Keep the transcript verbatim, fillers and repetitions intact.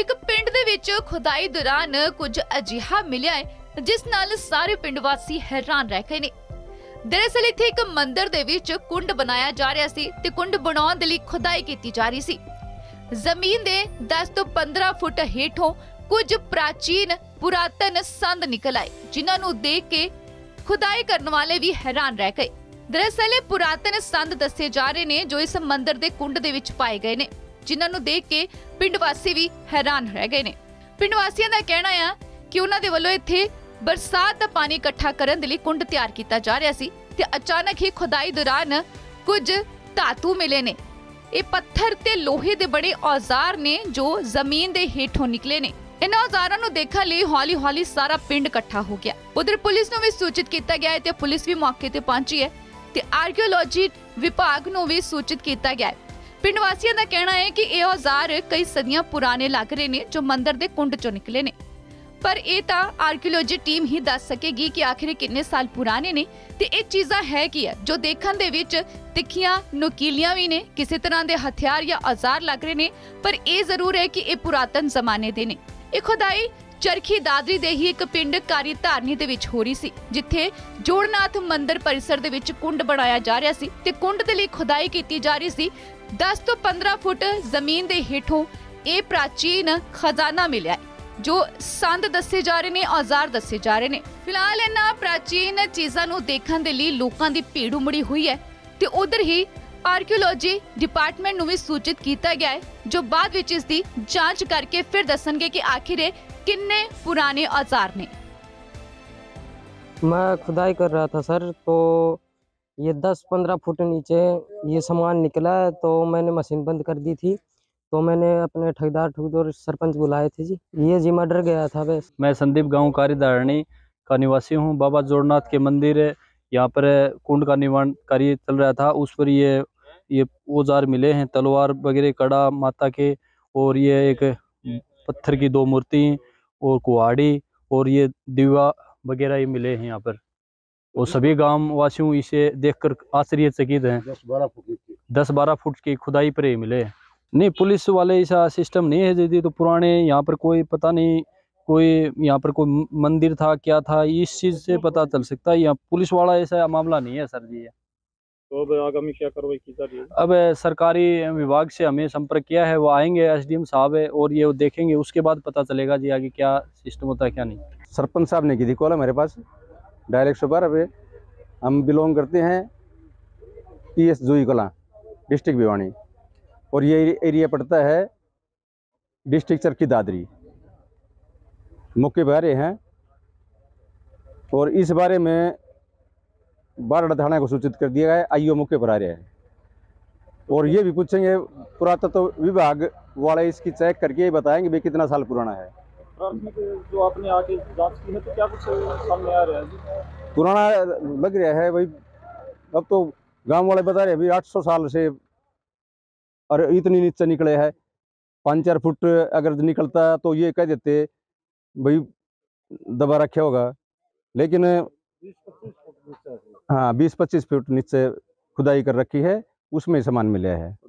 एक पिंड दे विच खुदाई दौरान कुछ अजिहा मिलिया है जिस नाल सारे पिंड वासी हैरान रह गए ने। दरअसल इत्थे एक मंदिर दे विच कुंड बनाया जा रहा सी ते कुंड बनाउण दे लई खुदाई कीती जा रही सी। जमीन दे दस तो पंद्रह फुट हेठों कुछ प्राचीन पुरातन संद निकल आए जिन्हां नूं देख के खुदाई करने वाले भी हैरान रह गए। दरअसल पुरातन संद दसे जा रहे ने जो इस मंदिर दे कुंड दे विच पाए गए ने जिन्हां नूं देख के पिंड वासी भी हैरान रह गए ने। पिंड वासियां दा कहना है कि उन्हां दे वल्लों इत्थे बरसात दा पानी इकट्ठा करन दे लई कुंड तैयार कीता जा रहा सी ते अचानक ही खुदाई दौरान कुछ धातु मिले ने। ये पत्थर ते लोहे दे बड़े औजार ने जो जमीन दे हेठों निकले ने। इन औजारां नूं देखा ले हौली हौली सारा पिंड इकट्ठा हो गया। उधर पुलिस नूं भी सूचित किया गया है ते पुलिस भी मौके ते पहुंची है ते आर्कियोलॉजी विभाग नूं भी सूचित किया गया है। पिंड वासियों का कहना है कि ये औजार कई सदियां पुराने लग रहे ने जो मंदिर दे कुंड चों निकले ने, पर ये तो आर्कियोलॉजी टीम ही दस सकेगी कि आखिर कितने साल पुराने ने ते ये चीज़ा है की है जो देखने दे विच तिखियां नुकीलियां भी ने, किसी तरह के हथियार या औजार लग रहे ने, पर ये जरूर है कि ये पुरातन जमाने दे ने। ये खुदाई चरखी दादरी दे ही एक पिंड कारी धारनी दे विच हो रही सी जिथे जोड़नाथ मंदिर परिसर दे विच कुंड बनाया जा रहा सी ते कुंड दे लई खुदाई कीती जा रही सी। दस तो पंद्रह फुट जमीन दे हेठों ये प्राचीन खजाना मिलिया जो संद दसे जा रहे ने, औजार दसे जा रहे ने। फिलहाल इन्हां प्राचीन चीज़ां नूं देखण दे लई लोकां दी भीड़ उमड़ी हुई है ते उधर ही आर्कियोलॉजी डिपार्टमेंट नूं भी सूचित कीता गया है जो बाद विच इस दी जांच करके फिर दसणगे कि आखिर किन्ने पुराने औजार ने। मैं खुदाई कर रहा था सर, तो ये दस पंद्रह फुट नीचे ये सामान निकला तो मैंने मशीन बंद कर दी थी, तो मैंने अपने ठेकेदार ठुकदौर सरपंच बुलाए थे जी, ये जी मैं डर गया था। बस मैं संदीप गांव कारी धारणी का निवासी हूँ। बाबा जोड़नाथ के मंदिर है, यहाँ पर कुंड का निर्माण कार्य चल रहा था, उस पर ये ये औजार मिले हैं, तलवार वगैरह, कड़ा माता के, और ये एक पत्थर की दो मूर्ति और कुहाड़ी और ये दीवा वगैरह ये मिले हैं यहाँ पर, और सभी गाँव वासियों इसे देख कर आश्चर्यचकित हैं। दस बारह फुट दस बारह फुट की खुदाई पर ये मिले हैं। नहीं, पुलिस वाले ऐसा सिस्टम नहीं है जी, तो पुराने यहाँ पर कोई पता नहीं, कोई यहाँ पर कोई मंदिर था क्या था, इस चीज़ से पता चल सकता है। यहाँ पुलिस वाला ऐसा मामला नहीं है सर जी। तो अब आगामी क्या कार्रवाई की जा रही है? अब सरकारी विभाग से हमें संपर्क किया है, वो आएंगे, एस डी एम साहब है, और ये वो देखेंगे, उसके बाद पता चलेगा जी आगे क्या सिस्टम होता है क्या नहीं। सरपंच साहब ने की थी कॉल हमारे पास डायरेक्ट सुपर, अब हम बिलोंग करते हैं टी एस जुई कला डिस्ट्रिक्ट भिवानी, और ये एरिया पड़ता है डिस्ट्रिक्ट चरखी दादरी, मुख्य बहरे हैं, और इस बारे में बारड़ा थाना को सूचित कर दिया गया है। आईओ मुख्य बहरे हैं, और ये भी पूछेंगे पुरातत्व विभाग वाले इसकी चेक करके बताएंगे भी कितना साल पुराना है। जो आपने आके जांच की है तो क्या कुछ सामने आ रहा है? पुराना लग रहा है भाई, अब तो गाँव वाले बता रहे हैं भाई आठ सौ साल से, और इतनी नीचे निकले है, पाँच चार फुट अगर निकलता तो ये कह देते भाई दबा रखे होगा, लेकिन हाँ बीस पच्चीस फुट नीचे खुदाई कर रखी है, उसमें सामान मिला है।